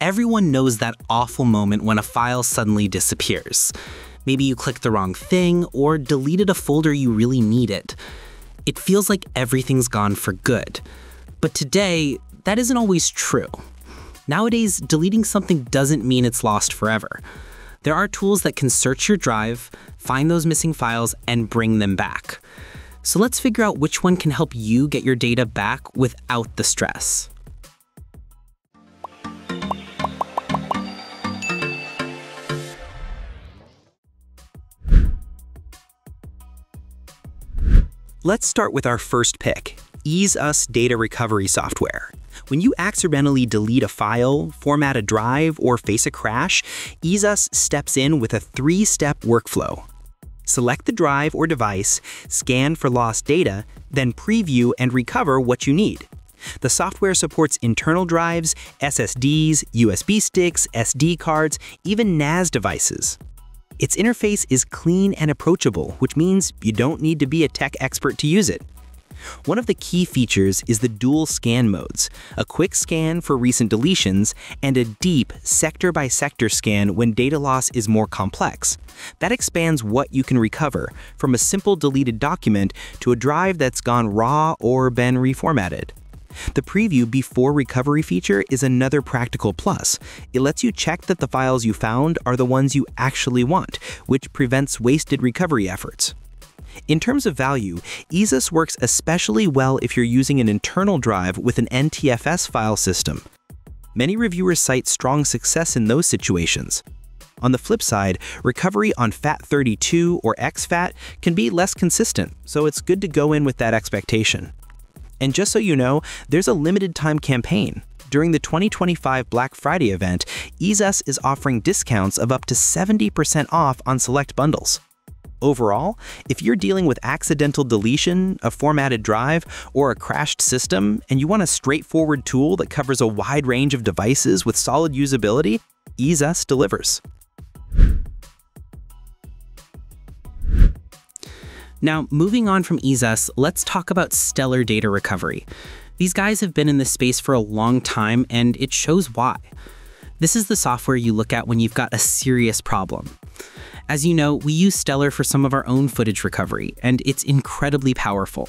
Everyone knows that awful moment when a file suddenly disappears. Maybe you clicked the wrong thing or deleted a folder you really needed. It feels like everything's gone for good. But today, that isn't always true. Nowadays, deleting something doesn't mean it's lost forever. There are tools that can search your drive, find those missing files, and bring them back. So let's figure out which one can help you get your data back without the stress. Let's start with our first pick, EaseUS Data Recovery Software. When you accidentally delete a file, format a drive, or face a crash, EaseUS steps in with a three-step workflow. Select the drive or device, scan for lost data, then preview and recover what you need. The software supports internal drives, SSDs, USB sticks, SD cards, even NAS devices. Its interface is clean and approachable, which means you don't need to be a tech expert to use it. One of the key features is the dual scan modes, a quick scan for recent deletions and a deep sector-by-sector scan when data loss is more complex. That expands what you can recover, from a simple deleted document to a drive that's gone raw or been reformatted. The preview before recovery feature is another practical plus. It lets you check that the files you found are the ones you actually want, which prevents wasted recovery efforts. In terms of value, EaseUS works especially well if you're using an internal drive with an NTFS file system. Many reviewers cite strong success in those situations. On the flip side, recovery on FAT32 or exFAT can be less consistent, so it's good to go in with that expectation. And just so you know, there's a limited time campaign. During the 2025 Black Friday event, EaseUS is offering discounts of up to 70% off on select bundles. Overall, if you're dealing with accidental deletion, a formatted drive, or a crashed system, and you want a straightforward tool that covers a wide range of devices with solid usability, EaseUS delivers. Now, moving on from EaseUS, let's talk about Stellar Data Recovery. These guys have been in this space for a long time, and it shows why. This is the software you look at when you've got a serious problem. As you know, we use Stellar for some of our own footage recovery, and it's incredibly powerful.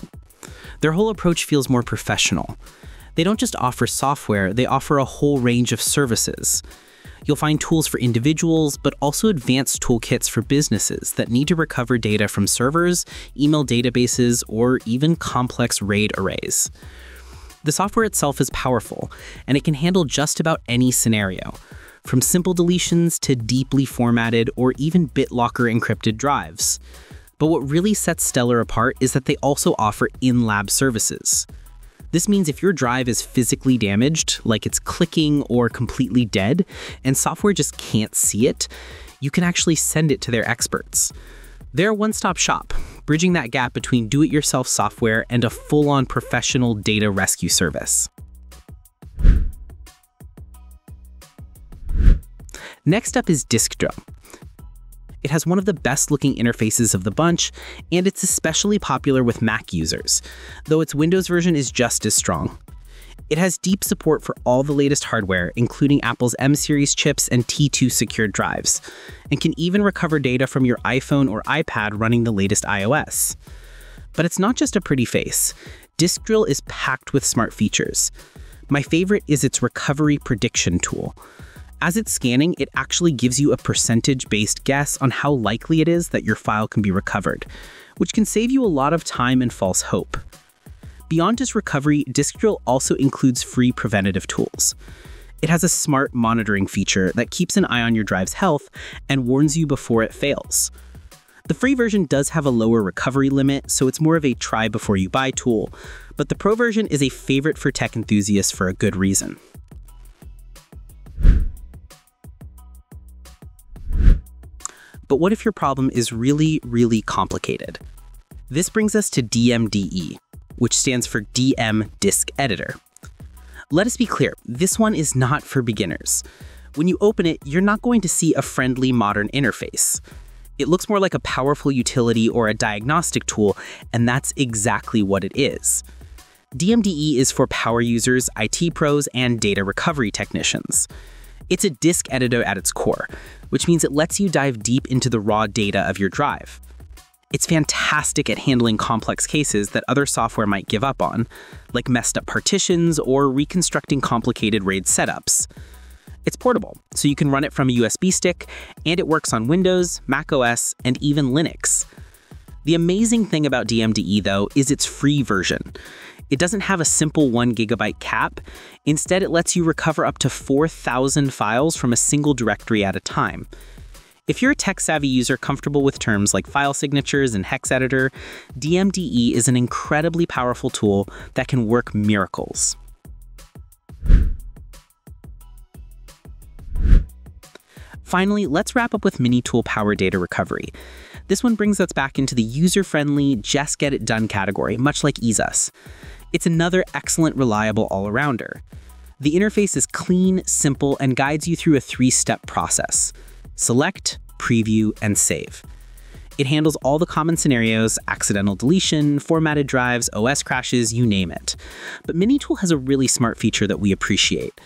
Their whole approach feels more professional. They don't just offer software, they offer a whole range of services. You'll find tools for individuals, but also advanced toolkits for businesses that need to recover data from servers, email databases, or even complex RAID arrays. The software itself is powerful, and it can handle just about any scenario, from simple deletions to deeply formatted or even BitLocker encrypted drives. But what really sets Stellar apart is that they also offer in-lab services. This means if your drive is physically damaged, like it's clicking or completely dead, and software just can't see it, you can actually send it to their experts. They're a one-stop shop, bridging that gap between do-it-yourself software and a full-on professional data rescue service. Next up is Disk Drill. It has one of the best-looking interfaces of the bunch, and it's especially popular with Mac users, though its Windows version is just as strong. It has deep support for all the latest hardware, including Apple's M-series chips and T2 secured drives, and can even recover data from your iPhone or iPad running the latest iOS. But it's not just a pretty face. Disk Drill is packed with smart features. My favorite is its recovery prediction tool. As it's scanning, it actually gives you a percentage-based guess on how likely it is that your file can be recovered, which can save you a lot of time and false hope. Beyond just recovery, Disk Drill also includes free preventative tools. It has a smart monitoring feature that keeps an eye on your drive's health and warns you before it fails. The free version does have a lower recovery limit, so it's more of a try-before-you-buy tool, but the pro version is a favorite for tech enthusiasts for a good reason. But what if your problem is really, really complicated? This brings us to DMDE, which stands for DM Disk Editor. Let us be clear, this one is not for beginners. When you open it, you're not going to see a friendly modern interface. It looks more like a powerful utility or a diagnostic tool, and that's exactly what it is. DMDE is for power users, IT pros, and data recovery technicians. It's a disk editor at its core, which means it lets you dive deep into the raw data of your drive. It's fantastic at handling complex cases that other software might give up on, like messed up partitions or reconstructing complicated RAID setups. It's portable, so you can run it from a USB stick, and it works on Windows, macOS, and even Linux. The amazing thing about DMDE, though, is its free version. It doesn't have a simple 1 GB cap. Instead, it lets you recover up to 4,000 files from a single directory at a time. If you're a tech-savvy user comfortable with terms like file signatures and hex editor, DMDE is an incredibly powerful tool that can work miracles. Finally, let's wrap up with MiniTool Power Data Recovery. This one brings us back into the user-friendly, just get it done category, much like EaseUS. It's another excellent, reliable all-arounder. The interface is clean, simple, and guides you through a 3-step process. Select, preview, and save. It handles all the common scenarios, accidental deletion, formatted drives, OS crashes, you name it. But MiniTool has a really smart feature that we appreciate.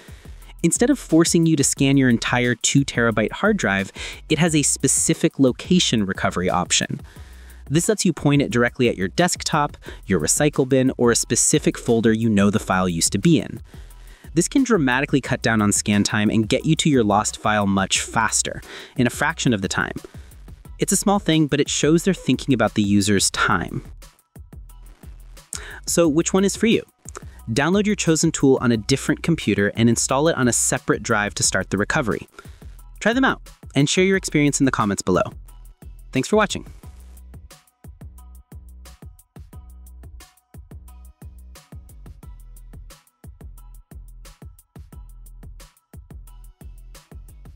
Instead of forcing you to scan your entire 2 TB hard drive, it has a specific location recovery option. This lets you point it directly at your desktop, your recycle bin, or a specific folder you know the file used to be in. This can dramatically cut down on scan time and get you to your lost file much faster, in a fraction of the time. It's a small thing, but it shows they're thinking about the user's time. So which one is for you? Download your chosen tool on a different computer and install it on a separate drive to start the recovery. Try them out and share your experience in the comments below. Thanks for watching.